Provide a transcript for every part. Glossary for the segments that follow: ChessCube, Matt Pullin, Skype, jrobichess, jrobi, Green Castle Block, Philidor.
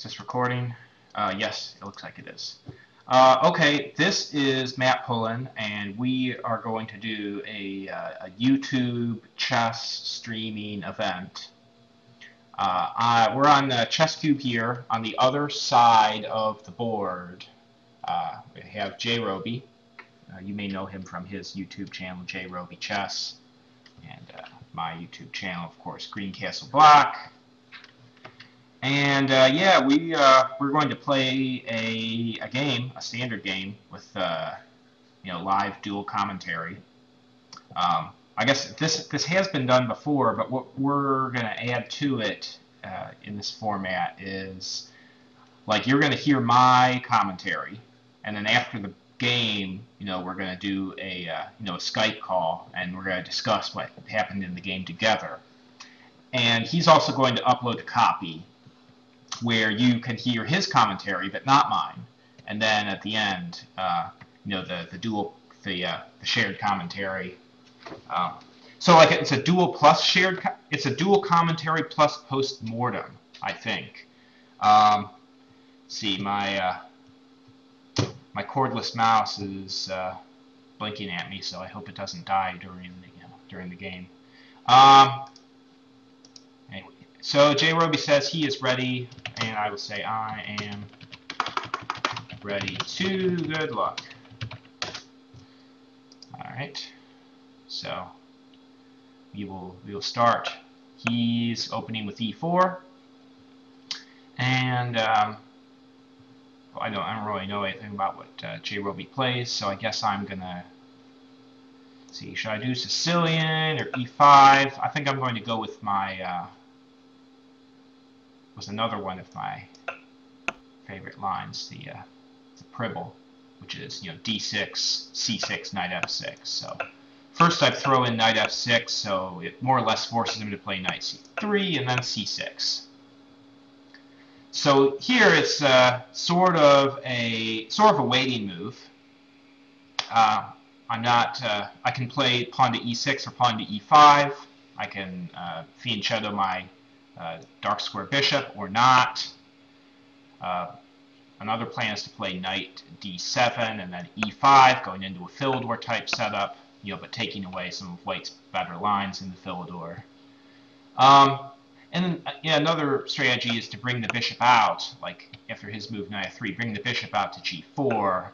Is this recording? Yes, it looks like it is. Okay, this is Matt Pullin, and we are going to do a YouTube chess streaming event. We're on the ChessCube here. On the other side of the board, we have jrobi. You may know him from his YouTube channel, jrobichess, and my YouTube channel, of course, Green Castle Block. And yeah, we're going to play a game, a standard game with live dual commentary. I guess this has been done before, but what we're going to add to it in this format is, like, you're going to hear my commentary, and then after the game, we're going to do a Skype call, and we're going to discuss what happened in the game together. And he's also going to upload a copy where you can hear his commentary, but not mine. And then at the end, the shared commentary. So like it's a dual plus shared. It's a dual commentary plus post-mortem, I think. See, my cordless mouse is blinking at me, so I hope it doesn't die during the game. Anyway, so jrobi says he is ready, and I would say I am ready too. Good luck. All right. So we will start. He's opening with e4, and I don't really know anything about what jrobi plays, so I guess I'm gonna see. Should I do Sicilian or e5? I think I'm going to go with my was another one of my favorite lines, the Pribble, which is d6, c6, knight f6. So first, I throw in knight f6, so it more or less forces him to play knight c3 and then c6. So here it's sort of a waiting move. I can play pawn to e6 or pawn to e5. I can fiend shadow my dark square bishop or not. Another plan is to play knight d7 and then e5, going into a Philidor type setup. But taking away some of White's better lines in the Philidor. And another strategy is to bring the bishop out, like after his move knight f3, bring the bishop out to g4,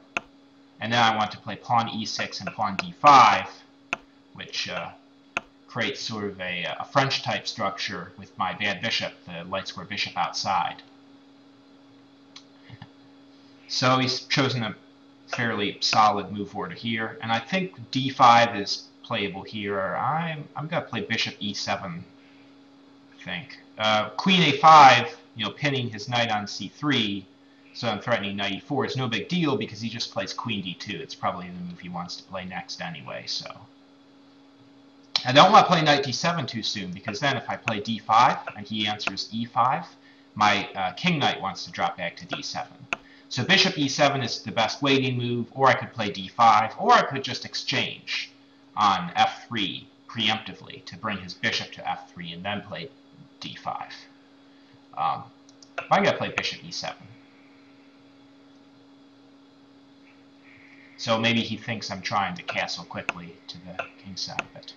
and then I want to play pawn e6 and pawn d5, which creates sort of a French-type structure with my bad bishop, the light square bishop outside. So he's chosen a fairly solid move order here, and I think d5 is playable here. I'm gonna play bishop e7, I think. Queen a5, pinning his knight on c3, so I'm threatening knight e4 is no big deal because he just plays queen d2. It's probably the move he wants to play next anyway. So I don't want to play knight d7 too soon, because then if I play d5 and he answers e5, my king knight wants to drop back to d7. So bishop e7 is the best waiting move, or I could play d5, or I could just exchange on f3 preemptively to bring his bishop to f3 and then play d5. I'm going to play bishop e7. So maybe he thinks I'm trying to castle quickly to the king side, but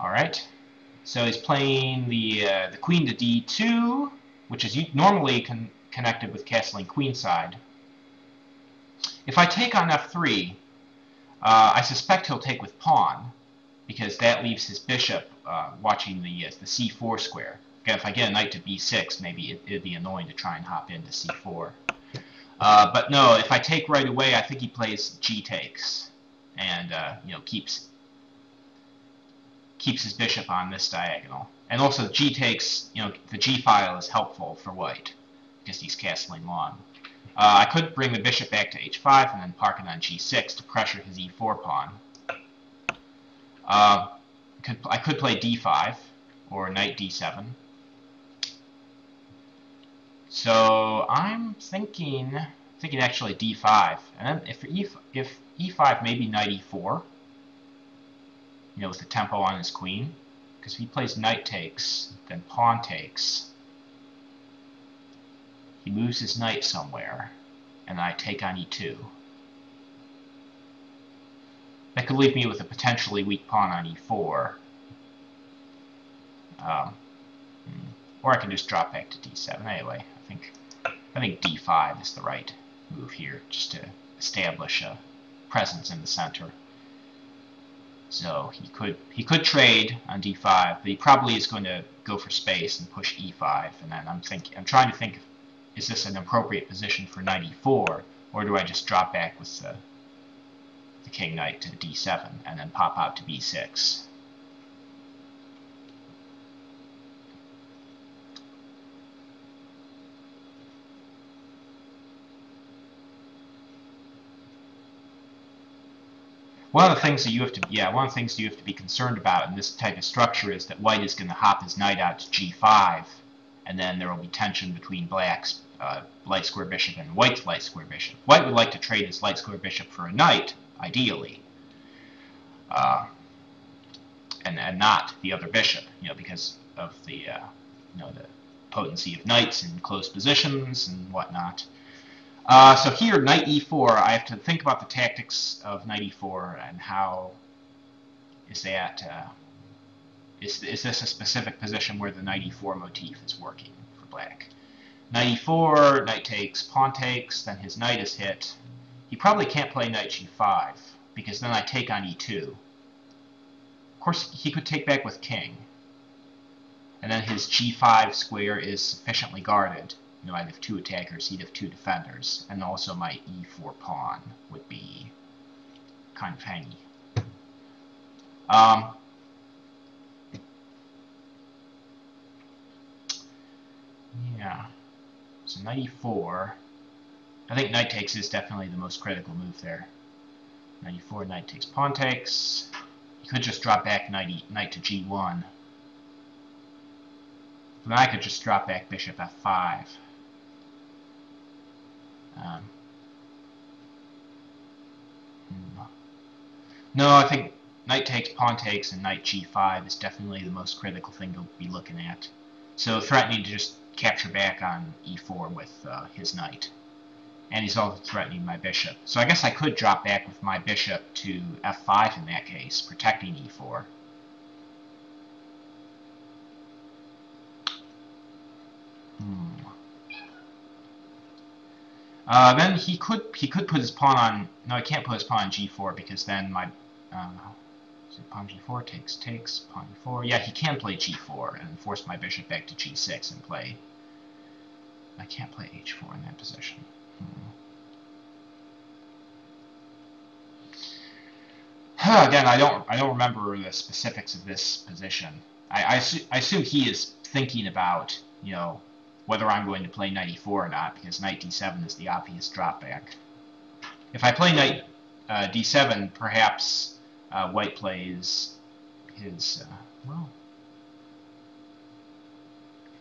all right. So he's playing the queen to d2, which is normally connected with castling queenside. If I take on f3, I suspect he'll take with pawn, because that leaves his bishop watching the c4 square. Again, if I get a knight to b6, maybe it'd be annoying to try and hop into c4. But no, if I take right away, I think he plays g takes, and keeps his bishop on this diagonal. And also g takes, the g file is helpful for White, because he's castling long. I could bring the bishop back to h5 and then park it on g6 to pressure his e4 pawn. I could play d5 or knight d7. So I'm thinking actually d5, and then if e5, maybe knight e4. With the tempo on his queen, because if he plays knight takes, then pawn takes. He moves his knight somewhere, and I take on e2. That could leave me with a potentially weak pawn on e4. Or I can just drop back to d7. Anyway, I think d5 is the right move here, just to establish a presence in the center. So he could trade on d5, but he probably is going to go for space and push e5. And then I'm trying to think, is this an appropriate position for knight e4, or do I just drop back with the king knight to d7 and then pop out to b6? One of the things you have to be concerned about in this type of structure is that white is going to hop his knight out to g5, and then there will be tension between black's light square bishop and white's light square bishop. White would like to trade his light square bishop for a knight, ideally, and not the other bishop, because of the the potency of knights in close positions and whatnot. So here, knight e4, I have to think about the tactics of knight e4 and how is that, is this a specific position where the knight e4 motif is working for black? Knight e4, knight takes, pawn takes, then his knight is hit. He probably can't play knight g5, because then I take on e2. Of course, he could take back with king, and then his g5 square is sufficiently guarded. I'd have two attackers, he'd have two defenders, and also my e4 pawn would be kind of hangy. Yeah, so knight e4, I think knight takes is definitely the most critical move there. Knight e4, knight takes, pawn takes. You could just drop back knight to g1. Then I could just drop back bishop f5. No, I think knight takes, pawn takes, and knight g5 is definitely the most critical thing to be looking at. So threatening to just capture back on e4 with his knight. And he's also threatening my bishop. So I guess I could drop back with my bishop to f5 in that case, protecting e4. Then he could put his pawn on. No, I can't put his pawn on g4 because then my pawn g4 takes pawn e4. Yeah, he can play g4 and force my bishop back to g6 and play. I can't play h4 in that position. Again, I don't remember the specifics of this position. I assume he is thinking about whether I'm going to play knight e4 or not, because knight d7 is the obvious dropback. If I play knight d7, perhaps white plays his, he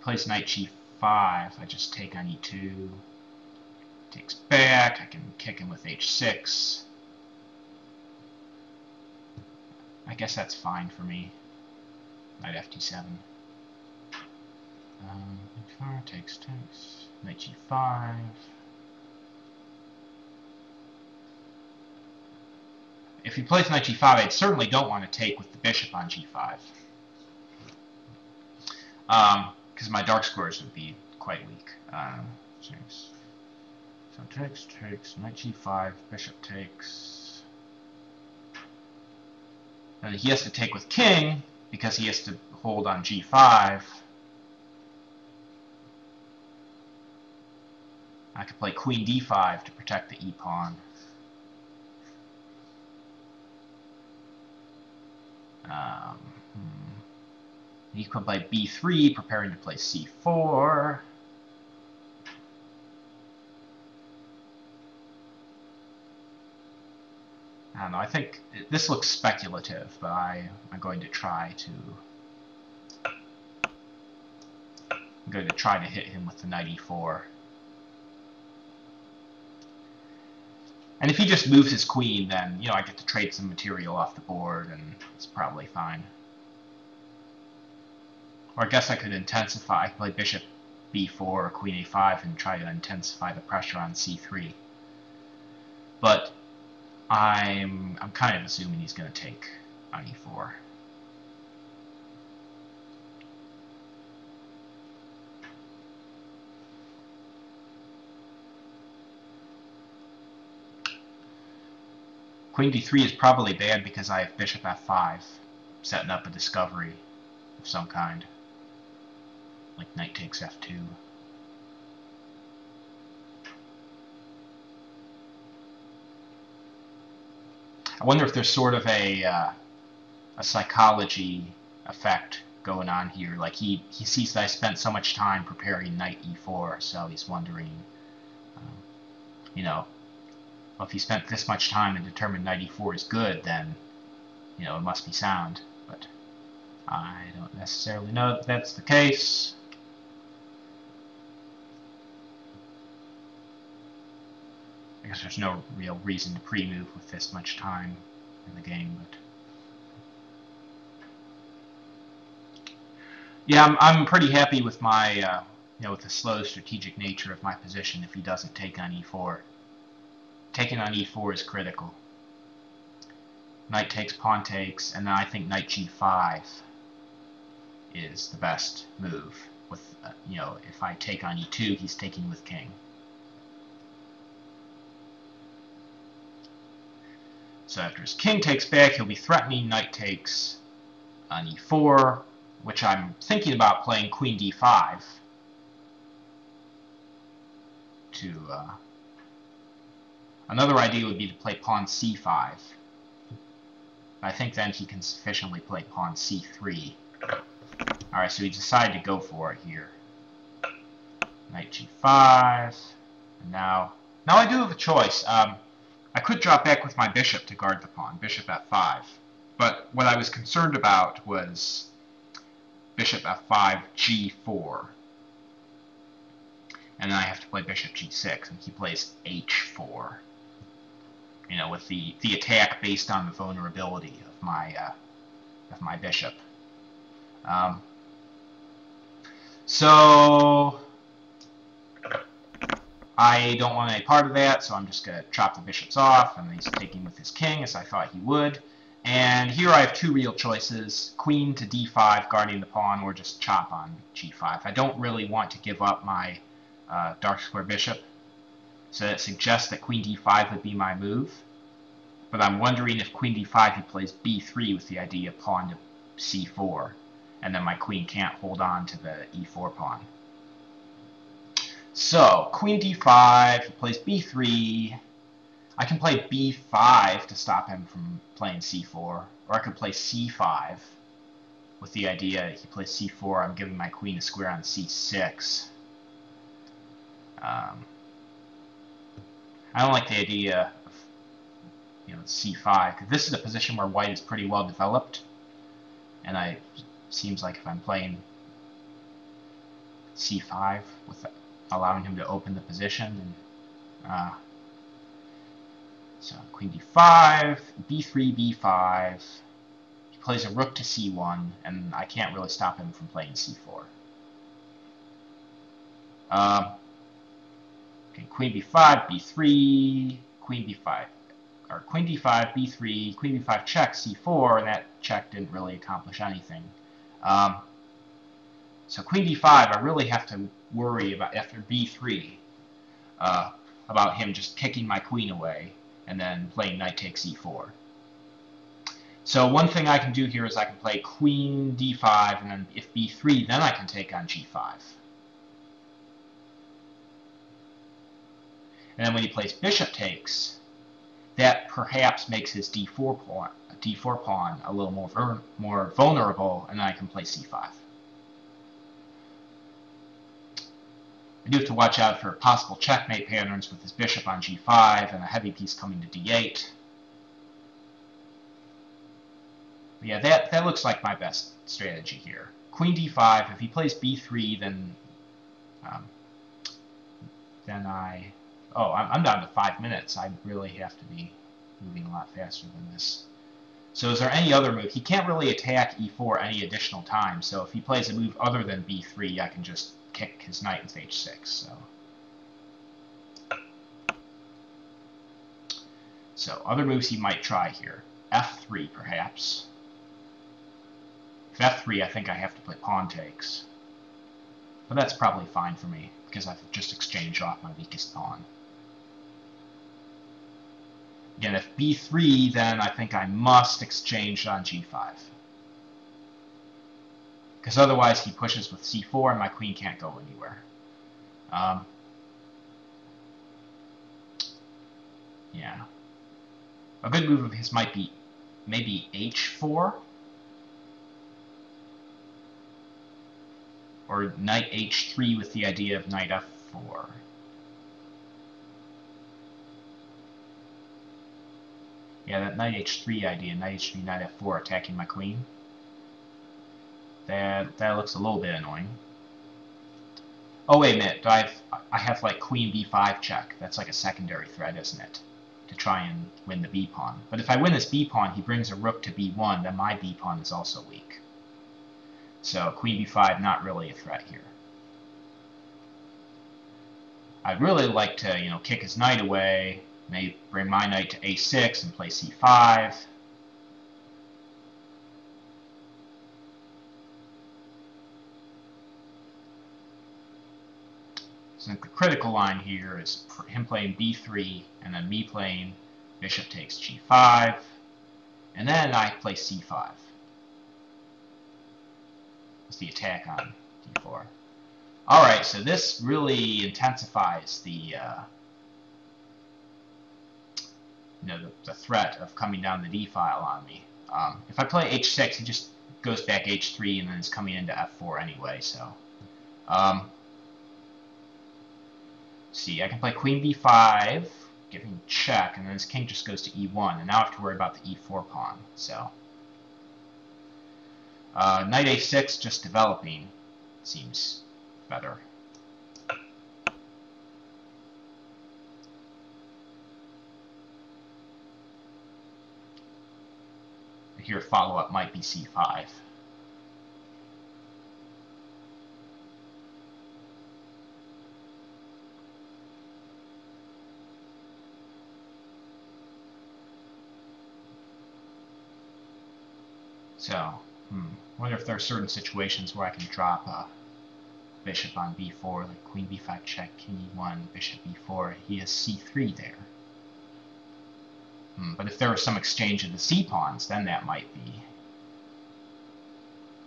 plays knight g5, I just take on e2, takes back, I can kick him with h6. I guess that's fine for me. Knight fd7. H4 takes, knight g5. If he plays knight g5, I certainly don't want to take with the bishop on g5, because my dark squares would be quite weak. So takes, knight g5, bishop takes. And he has to take with king, because he has to hold on g5. I could play queen d5 to protect the e-pawn. You could play b3, preparing to play c4. I don't know, I think this looks speculative, but I'm going to try to... I'm going to try to hit him with the knight e4. And if he just moves his queen, then, I get to trade some material off the board, and it's probably fine. Or I guess I could intensify, play bishop b4 or queen a5 and try to intensify the pressure on c3. But I'm kind of assuming he's going to take on e4. Queen d3 is probably bad because I have bishop f5, setting up a discovery of some kind, like knight takes f2. I wonder if there's sort of a psychology effect going on here. Like he sees that I spent so much time preparing knight e4, so he's wondering, you know, well, if he spent this much time and determined knight e4 is good, then, you know, it must be sound. But I don't necessarily know that that's the case. I guess there's no real reason to pre-move with this much time in the game, but yeah, I'm pretty happy with my, you know, with the slow strategic nature of my position. If he doesn't take on e4. Taking on e4 is critical. Knight takes, pawn takes, and then I think knight g5 is the best move. With you know, if I take on e2, he's taking with king. So after his king takes back, he'll be threatening knight takes on e4, which I'm thinking about playing queen d5 to. Another idea would be to play pawn c5. I think then he can sufficiently play pawn c3. Alright, so he decided to go for it here. Knight g5. And now I do have a choice. I could drop back with my bishop to guard the pawn, bishop f5. But what I was concerned about was bishop f5, g4. And then I have to play bishop g6, and he plays h4. You know, with the attack based on the vulnerability of my bishop. So I don't want any part of that, so I'm just going to chop the bishops off, and he's taking with his king, as I thought he would. And here I have two real choices, queen to d5, guarding the pawn, or just chop on g5. I don't really want to give up my dark square bishop. So that suggests that queen d5 would be my move. But I'm wondering if queen d5 he plays b3 with the idea of pawn to c4. And then my queen can't hold on to the e4 pawn. So, queen d5, he plays b3. I can play b5 to stop him from playing c4. Or I could play c5 with the idea that he plays c4. I'm giving my queen a square on c6. I don't like the idea of, you know, c5, because this is a position where white is pretty well developed, and it seems like if I'm playing c5 with allowing him to open the position, then, so queen d5, b3, b5, he plays a rook to c1, and I can't really stop him from playing c4. Okay, queen b5, b3, queen b5, or queen d5, b3, queen b5 check, c4, and that check didn't really accomplish anything. So queen d5, I really have to worry about, after b3, about him just kicking my queen away and then playing knight takes e4. So one thing I can do here is I can play queen d5, and then if b3, then I can take on g5. And then when he plays bishop takes, that perhaps makes his d4 pawn a little more vulnerable, and then I can play c5. I do have to watch out for possible checkmate patterns with his bishop on g5 and a heavy piece coming to d8. But yeah, that looks like my best strategy here. Queen d5. If he plays b3, then I. Oh, I'm down to 5 minutes. I really have to be moving a lot faster than this. So is there any other move? He can't really attack e4 any additional time, so if he plays a move other than b3, I can just kick his knight with h6. So other moves he might try here. f3, perhaps. If f3, I think I have to play pawn takes. But that's probably fine for me, because I've just exchanged off my weakest pawn. Again, if b3, then I think I must exchange on g5. Because otherwise he pushes with c4 and my queen can't go anywhere. Yeah. A good move of his might be maybe h4. Or knight h3 with the idea of knight f4. Yeah, that knight h3 idea, knight h3, knight f4, attacking my queen. That looks a little bit annoying. Oh, wait a minute, I have like queen b5 check. That's like a secondary threat, isn't it? To try and win the b pawn. But if I win this b pawn, he brings a rook to b1, then my b pawn is also weak. So queen b5, not really a threat here. I'd really like to, you know, kick his knight away, maybe bring my knight to a6 and play c5. So the critical line here is for him playing b3, and then me playing bishop takes g5, and then I play c5. That's the attack on d4. Alright, so this really intensifies the, you know, the threat of coming down the d-file on me. If I play h6, he just goes back h3 and then is coming into f4 anyway, so... see, I can play queen b5, giving check, and then this king just goes to e1, and now I have to worry about the e4 pawn. So, knight a6 just developing seems better. Here, follow-up might be c5. So, I wonder if there are certain situations where I can drop a bishop on b4, like queen b5 check, king e1, bishop b4. He has c3 there. But if there was some exchange of the c pawns, then that might be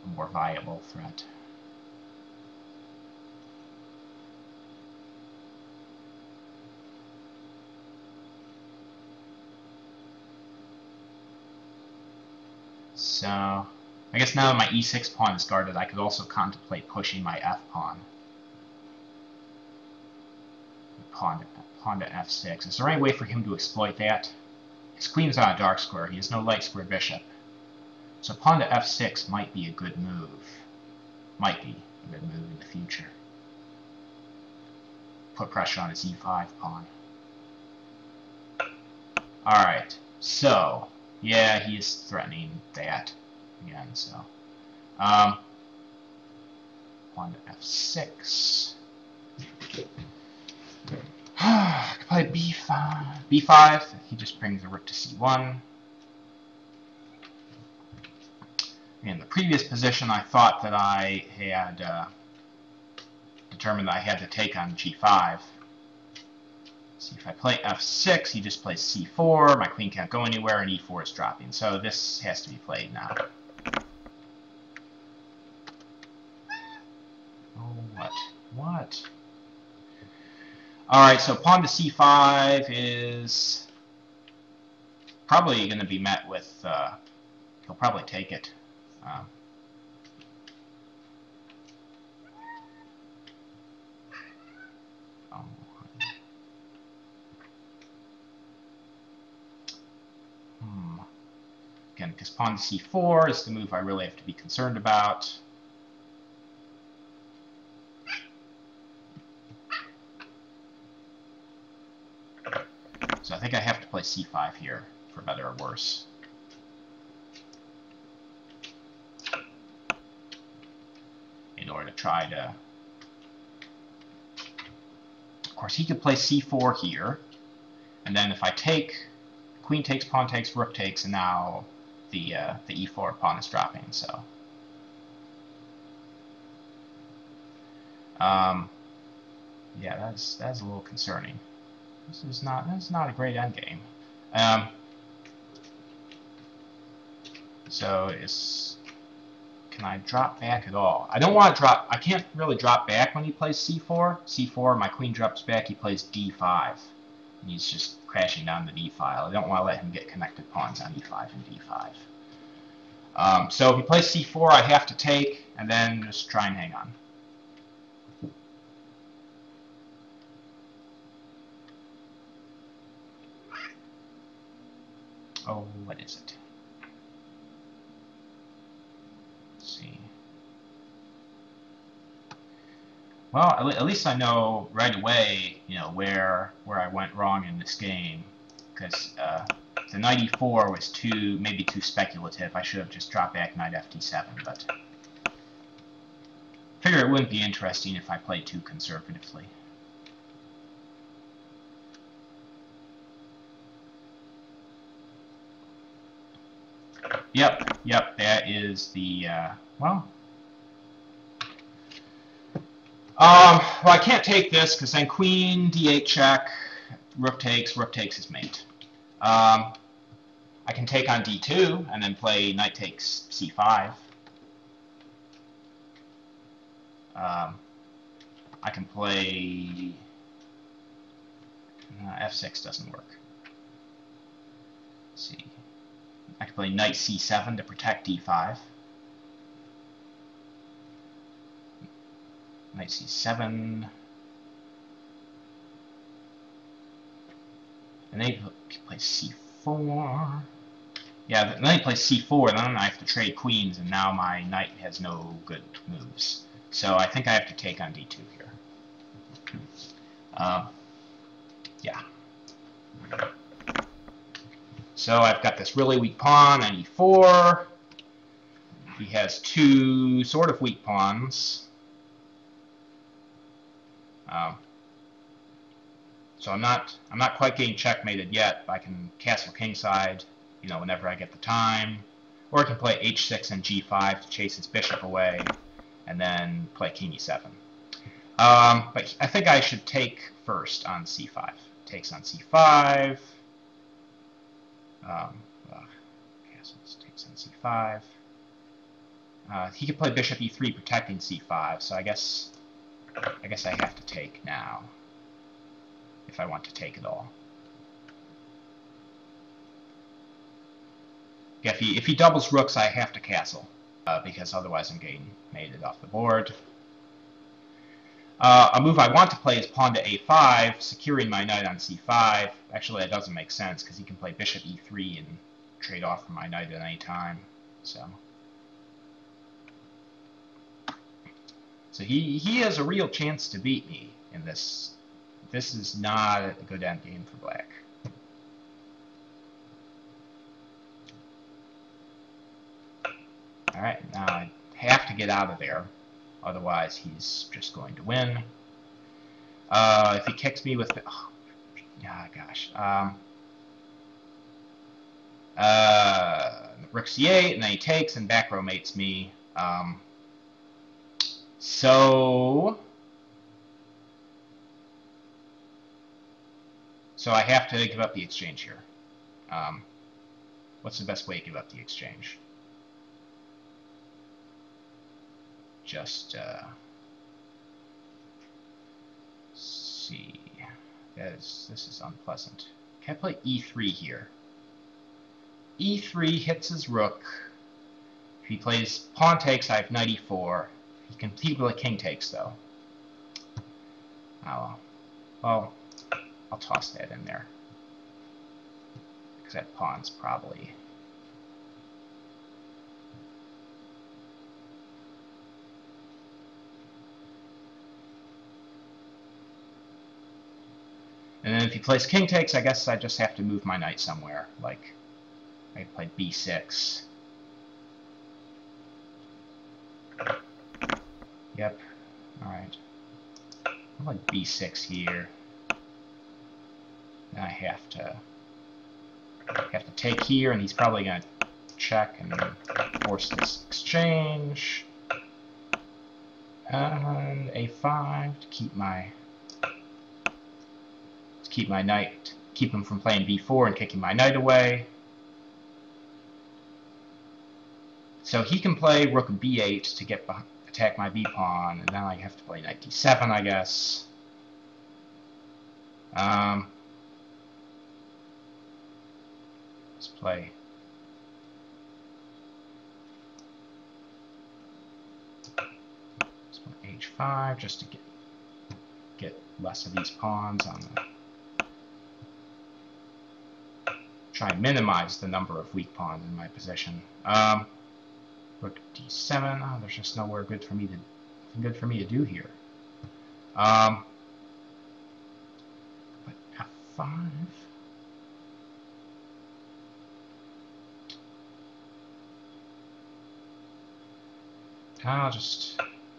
a more viable threat. So, I guess now that my e6 pawn is guarded, I could also contemplate pushing my f pawn. Pawn to f6. Is there any way for him to exploit that? His queen's on a dark square. He has no light square bishop. So pawn to f6 might be a good move. Might be a good move in the future. Put pressure on his e5 pawn. Alright, so... yeah, he is threatening that again, so. Pawn to f6. I could play b5. b5, he just brings the rook to c1. In the previous position, I thought that I had determined that I had to take on g5. See, if I play f6, he just plays c4, my queen can't go anywhere, and e4 is dropping. So this has to be played now. Oh, what? What? Alright, so pawn to c5 is probably going to be met with, he'll probably take it. Again, because pawn to c4 is the move I really have to be concerned about. So I think I have to play c5 here, for better or worse. In order to try to course, he could play c4 here, and then if I take, queen takes, pawn takes, rook takes, and now the e4 pawn is dropping. So yeah, that's a little concerning. That's not a great endgame. So it's, can I drop back at all? I don't want to drop. I can't really drop back when he plays c4. c4, my queen drops back. He plays d5, and he's just crashing down the d file. I don't want to let him get connected pawns on e5 and d5. So if he plays c4, I have to take, and then just try and hang on. Oh, what is it? Let's see. Well, at least I know right away, you know, where I went wrong in this game, because the knight e4 was maybe too speculative. I should have just dropped back knight ft7, but I figure it wouldn't be interesting if I played too conservatively. Yep, that is the, well. Well, I can't take this, because then queen, d8 check, rook takes his mate. I can take on d2, and then play knight takes c5. I can play, f6 doesn't work. Let's see. I can play knight c7 to protect d5. Knight c7. And then he plays c4. Yeah, and then he plays c4, and then I have to trade queens, and now my knight has no good moves. So I think I have to take on d2 here. Yeah. So I've got this really weak pawn on e4. He has two sort of weak pawns. So I'm not quite getting checkmated yet. But I can castle kingside, you know, whenever I get the time, or I can play h6 and g5 to chase his bishop away, and then play king e7. But I think I should take first on c5. Takes on c5. Castles takes on c5. He could play bishop e3 protecting c5, so I guess I have to take now if I want to take at all. Yeah, if he doubles rooks, I have to castle because otherwise I'm getting mated off the board. A move I want to play is pawn to a5, securing my knight on c5. Actually, that doesn't make sense, because he can play bishop e3 and trade off from my knight at any time. So he has a real chance to beat me in this. This is not a good end game for black. All right, now I have to get out of there. Otherwise, he's just going to win. If he kicks me with the... Oh, gosh. Rook c8, and then he takes and back row mates me. So I have to give up the exchange here. What's the best way to give up the exchange? Just see. This is unpleasant. Can I play e3 here? e3 hits his rook. If he plays pawn takes, I have knight e4. He can play king takes though. Oh well, I'll toss that in there because that pawn's probably. And then if he plays king takes, I guess I just have to move my knight somewhere. Like, I play b6. Yep. Alright. I'll play b6 here. I have to take here, and he's probably going to check and force this exchange. And a5 to keep my knight, keep him from playing b4 and kicking my knight away. So he can play rook b8 to get behind, attack my b pawn, and now I have to play knight d7, I guess. Let's play. H5 just to get less of these pawns on the. Try and minimize the number of weak pawns in my position. Rook d7. Oh, there's just nowhere good for me to do here. But f5.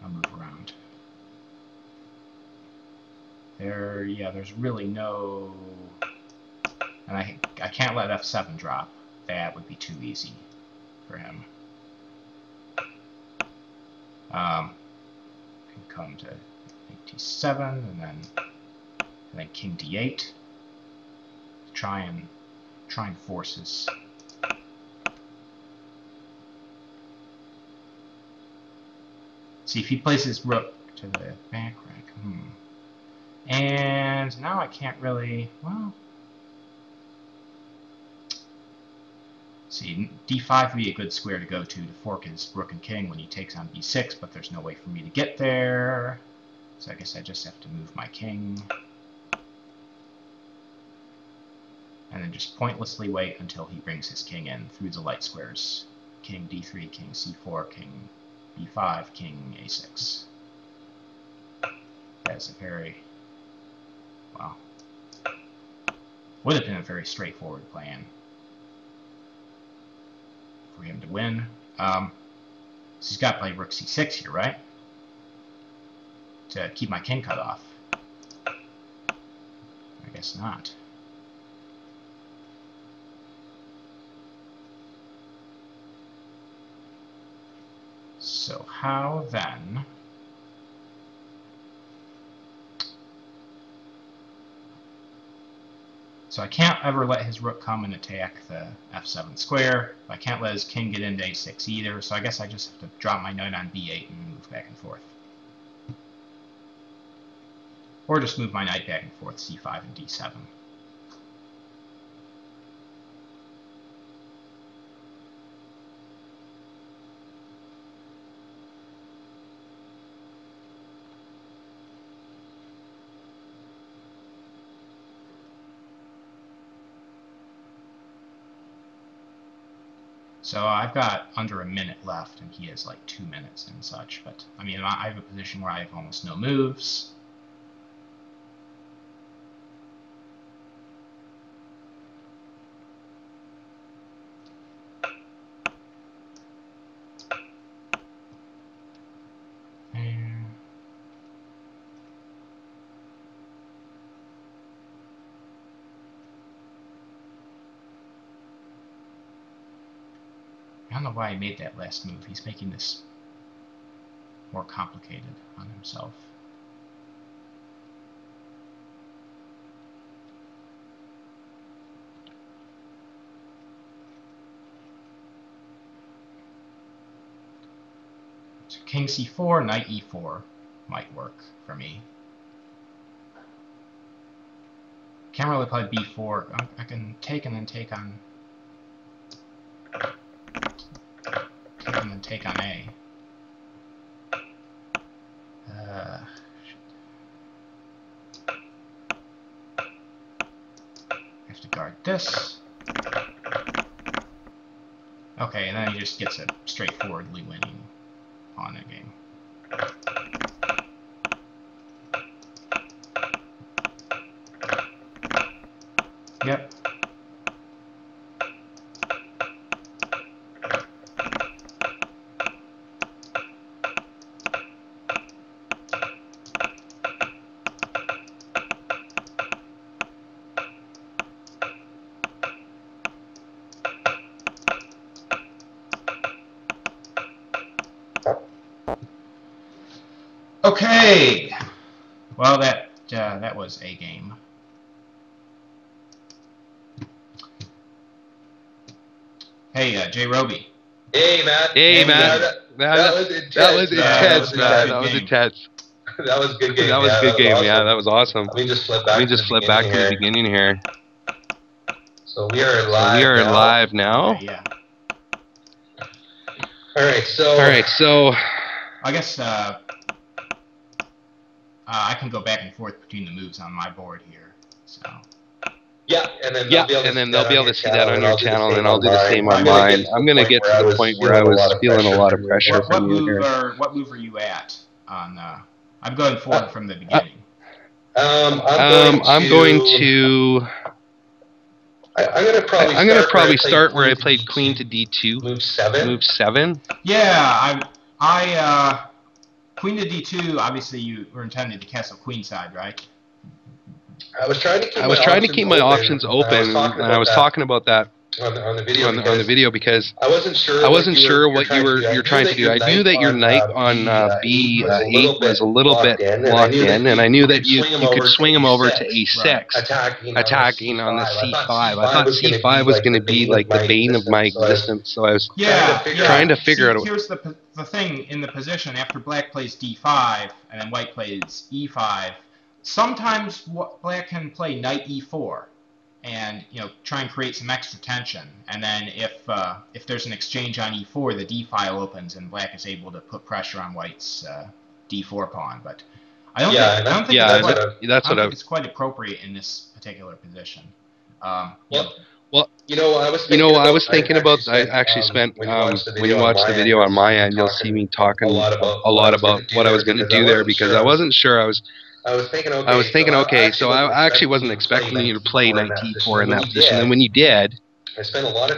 I'll move around. There, yeah, there's really no... And I can't let f7 drop. That would be too easy for him. Can come to d7, and then king d8. Try and force his... See, if he plays his rook to the back rack, And now I can't really, well... See, d5 would be a good square to fork his rook and king when he takes on b6, but there's no way for me to get there. So I guess I just have to move my king. And then just pointlessly wait until he brings his king in through the light squares. King d3, king c4, king... b5, king a6. That's a very, well, would have been a very straightforward plan for him to win. So he's got to play rook c6 here, right? To keep my king cut off. I guess not. So how then I can't ever let his rook come and attack the f7 square. I can't let his king get into a6 either, so I guess I just have to drop my knight on b8 and move back and forth. Or just move my knight back and forth, c5 and d7. So I've got under a minute left, and he has like 2 minutes and such, but I mean, I have a position where I have almost no moves. I don't know why he made that last move. He's making this more complicated on himself. So king c4, knight e4 might work for me. Can't really play b4. I can take and then take on... A. I have to guard this. Okay, and then he just gets a straightforwardly winning pawn in the game. Yep. Okay. Well, that was a game. Hey, jrobi. Hey, Matt. Hey, Matt. That was intense. That was intense, Matt. That was a good game. That was a good game, yeah. That was awesome. Let me just flip back to the beginning here. So we are live now. Yeah. All right, so I guess I can go back and forth between the moves on my board here. So yeah, and then they'll be able to see that on your channel, and I'll do the same on mine. I'm going to get to the point where I was feeling a lot of pressure from you here. What move are you at on? I'm going forward from the beginning. I'm gonna probably start where I played queen to d2. Move seven. Yeah, I queen to d2. Obviously, you were intended to castle queenside, right? I was trying to keep my options open, and I was talking about that on the video because I wasn't sure what you were trying to do. I knew that your knight on b8 was a little bit locked in, and I knew that you could swing him over to a6, attacking on the c5. I thought c5 was going to be like the bane of my existence, so I was trying to figure out. Here's the thing in the position after black plays d5 and then white plays e5. Sometimes black can play knight e4. And you know, try and create some extra tension. And then if there's an exchange on e4, the d file opens, and black is able to put pressure on white's d4 pawn. But I don't think it's quite appropriate in this particular position. Well, I was thinking about, when you watch the video on my end, you'll see me talking a lot about what I was going to do there because I wasn't sure. I was thinking, okay, so I actually wasn't expecting you to play knight d4 in that position. And when you did, I spent a lot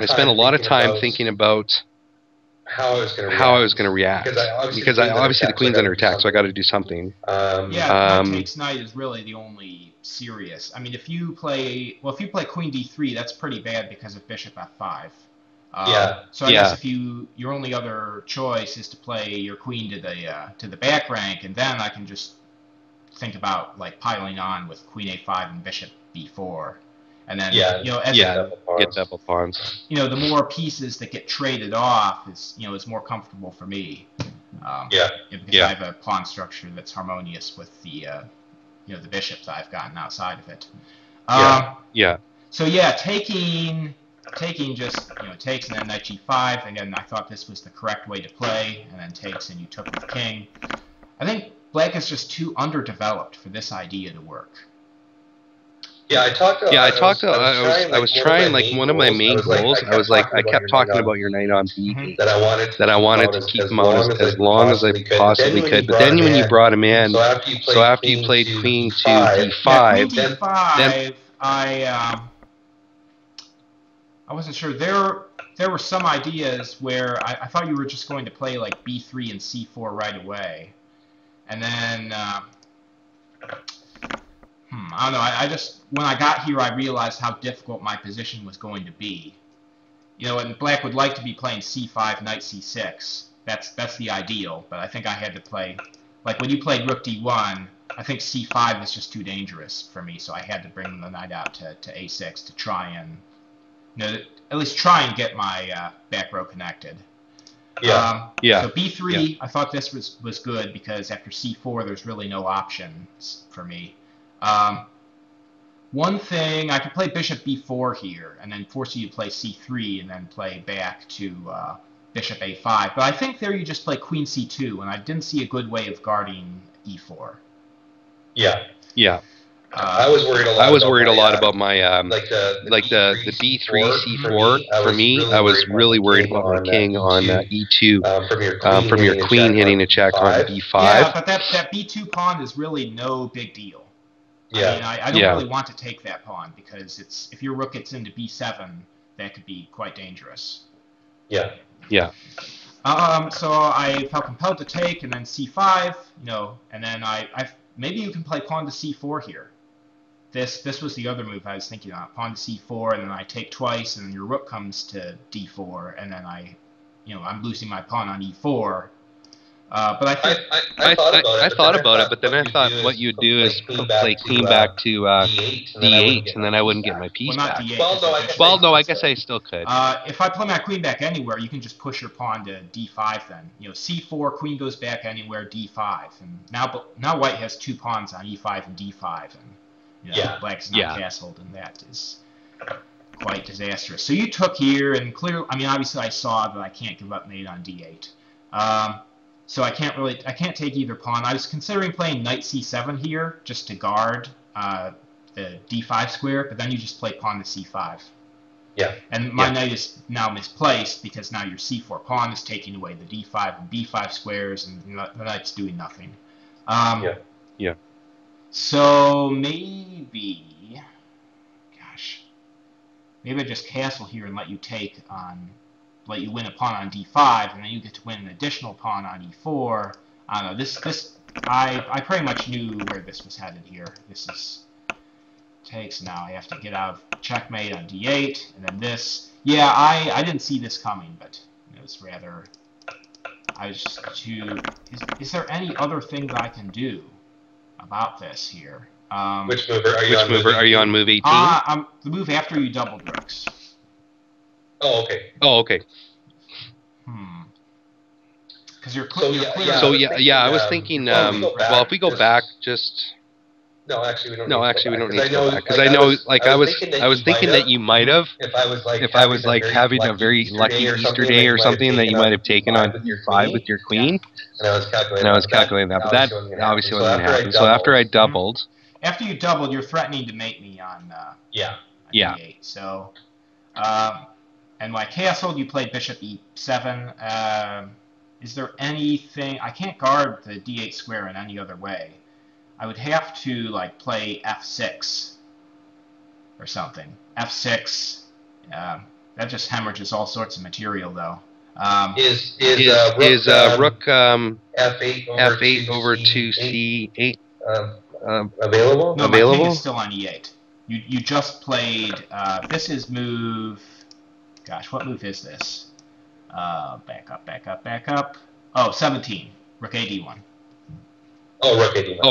of time thinking about how I was going to react. Because obviously the queen's under attack, so I got to do something. Knight takes knight is really the only serious. I mean, if you play queen d3, that's pretty bad because of bishop f5. So I guess if your only other choice is to play your queen to the back rank, and then I can just think about like piling on with queen a5 and bishop b4, and then get double pawns. You know, the more pieces that get traded off is more comfortable for me. Because I have a pawn structure that's harmonious with the the bishops I've gotten outside of it. So taking just takes and then knight g5, and then I thought this was the correct way to play, and then takes and you took with king. I think black is just too underdeveloped for this idea to work. I was trying, like, one of my main goals. I kept talking about your knight on b8. That I wanted to keep him out as long as I possibly could. But then when you brought him in, so after you played queen to d5, then I wasn't sure. There were some ideas where I thought you were just going to play like b3 and c4 right away. And then, I don't know, when I got here, I realized how difficult my position was going to be. You know, and black would like to be playing c5, knight c6. That's the ideal, but I think I had to play, like when you played rook d1, I think c5 is just too dangerous for me, so I had to bring the knight out to a6 to try and, at least try and get my back row connected. So b3, I thought this was good because after c4, there's really no options for me. One thing, I could play bishop b4 here, and then force you to play c3, and then play back to bishop a5. But I think there you just play queen c2, and I didn't see a good way of guarding e4. I was worried a lot about my B3, C4. For me, I was really worried about my king on E2 from your queen hitting a check on B5. Yeah, but that B2 pawn is really no big deal. Yeah. I mean, I don't really want to take that pawn because if your rook gets into B7, that could be quite dangerous. Yeah. Yeah. So I felt compelled to take, and then C5. And then maybe you can play pawn to C4 here. This was the other move I was thinking on. Pawn to c4, and then I take twice, and then your rook comes to d4, and then I'm losing my pawn on e4. But I thought about it, but then I thought what you do is play queen back to d8, and then I wouldn't get my piece back. Well, no, I guess I still could. If I play my queen back anywhere, you can just push your pawn to d5. Then c4, queen goes back anywhere, d5, and now white has two pawns on e5 and d5, and black's not castled, and that is quite disastrous. So you took here, and clearly, I mean, obviously, I saw that I can't give up mate on d8. So I can't take either pawn. I was considering playing knight c7 here, just to guard the d5 square, but then you just play pawn to c5. Yeah. And my knight is now misplaced, because now your c4 pawn is taking away the d5 and b5 squares, and the knight's doing nothing. So maybe, gosh, maybe I just castle here and let you take on... let you win a pawn on d5, and then you get to win an additional pawn on e4. I don't know. I pretty much knew where this was headed here. This is takes. Now I have to get out of checkmate on d8, and then this. Yeah, I didn't see this coming, but it was rather. I was just too. Is there any other thing that I can do about this here? Which mover are you on? Move 18? The move after you doubled rooks. Oh, okay. Oh, okay. Because you're clear. I was thinking. Well, if we go back, just. No, actually, we don't. No, actually, we don't need to go back, because I was thinking that you might have. If I was like having a very lucky Easter day or something, that you might have taken on d5 with your queen. And I was calculating that, but that obviously wasn't going to happen. So after I doubled. After you doubled, you're threatening to mate me on. D8. So. And like castled, you play bishop e7. Is there anything... I can't guard the d8 square in any other way. I would have to like play f6 or something. F6. That just hemorrhages all sorts of material, though. Is rook f8 over to c8 available? No, my king is still on e8. You just played... this is move... Gosh, what move is this? Back up. Oh, 17. Rook a d1. Oh,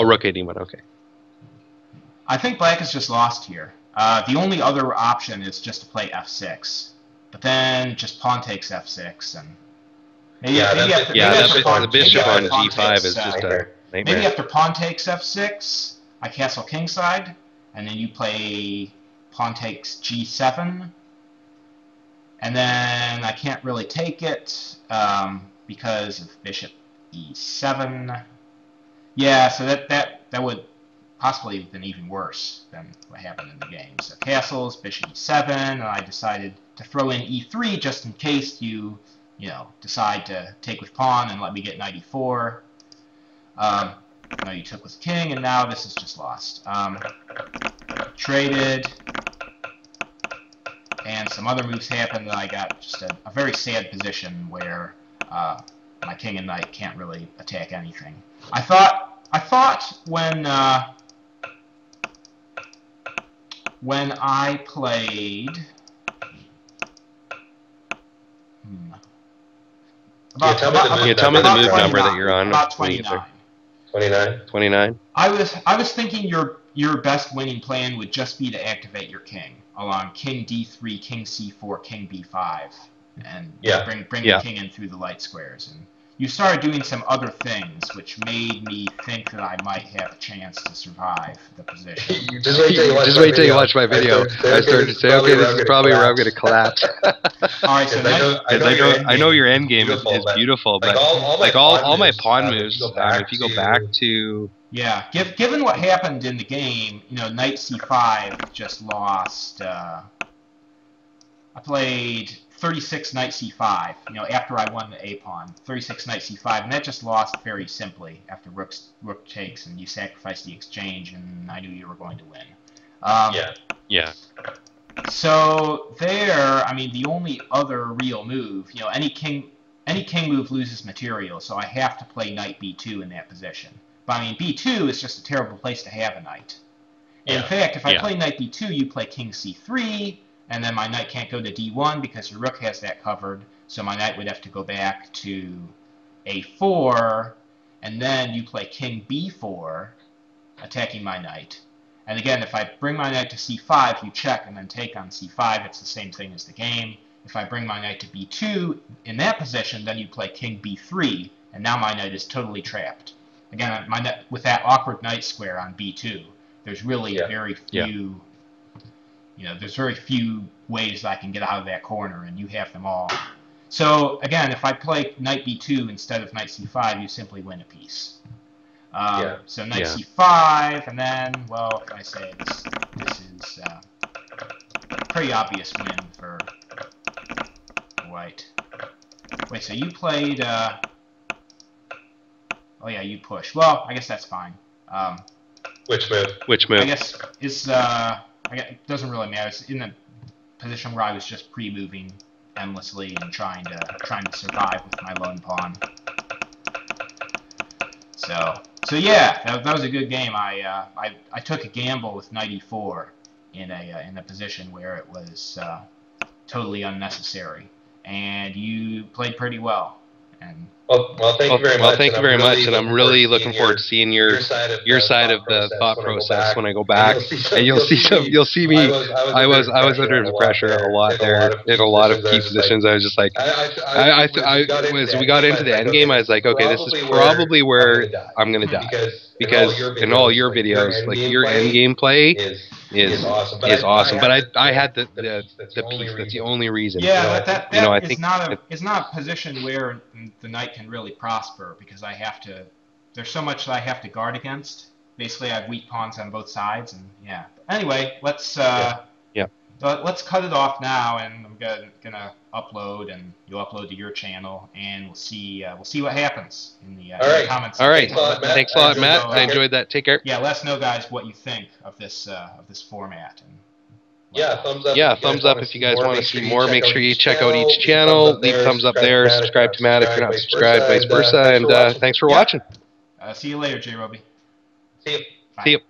rook a d1, okay. I think black is just lost here. The only other option is just to play f6. But then just pawn takes f6. And the bishop on g5 is just a nightmare. Maybe after pawn takes f6, I castle kingside, and then you play pawn takes g7. And then I can't really take it because of bishop e7. Yeah, so that would possibly have been even worse than what happened in the game. So castles, bishop e7, and I decided to throw in e3 just in case you decide to take with pawn and let me get knight e4. No, you took with king, and now this is just lost. Traded. And some other moves happened, and I got just a very sad position where my king and knight can't really attack anything. I thought when I played tell me the move number that you're on. About 29. 29. I was thinking your best winning plan would just be to activate your king along king d3, king c4, king b5, and bring the king in through the light squares. And you started doing some other things, which made me think that I might have a chance to survive the position. Just wait till you watch my video. I started to say, okay, this is probably where I'm going to collapse. All right, so I know your end game is beautiful, but all my pawn moves, if you go back to... Yeah, given what happened in the game, knight c5 just lost. I played 36 knight c5, after I won the a pawn, 36 knight c5, and that just lost very simply after rook takes, and you sacrificed the exchange, and I knew you were going to win. So there, I mean, the only other real move, any king move loses material, so I have to play knight b2 in that position. But, I mean, b2 is just a terrible place to have a knight. In fact, if I play knight b2, you play king c3, and then my knight can't go to d1 because your rook has that covered, so my knight would have to go back to a4, and then you play king b4, attacking my knight. And again, if I bring my knight to c5, you check and then take on c5. It's the same thing as the game. If I bring my knight to b2, in that position, then you play king b3, and now my knight is totally trapped. Again, my knight, with that awkward knight square on b2, there's really very few ways I can get out of that corner, and you have them all. So again, if I play knight b2 instead of knight c5, you simply win a piece. So knight c5, and then, well, if I say this is a pretty obvious win for white. Wait, so you played, oh yeah, you push. Well, I guess that's fine. Which move? Which move? I guess it's, it doesn't really matter. It's in the position where I was just pre-moving endlessly and trying to survive with my lone pawn. So yeah, that was a good game. I took a gamble with knight e4 in a position where it was totally unnecessary, and you played pretty well. And well, thank you very much, and I'm really looking forward to seeing your side of the thought process when I go back, and you'll see me. I was under pressure a lot there in a lot of key positions. I was just like, as we got into the end game, I was like, okay, this is probably where I'm gonna die, because in all your videos, like your end game play is awesome. But I had the piece that's the only reason. Yeah, but it's not a position where the knight can really prosper, because I have to. There's so much that I have to guard against. Basically, I have weak pawns on both sides, and yeah. Anyway, let's cut it off now, and I'm gonna upload, and you'll upload to your channel, and we'll see what happens in the comments. All right. Thanks a lot, Matt. I enjoyed that. Take care. Yeah, let us know, guys, what you think of this format. And, yeah, thumbs up. Yeah, thumbs up if you guys want to see more. Make sure you check out each channel. Leave thumbs up there. Subscribe to Matt if you're not subscribed, vice versa. And thanks for watching. See you later, jrobi. See you. Bye. See you.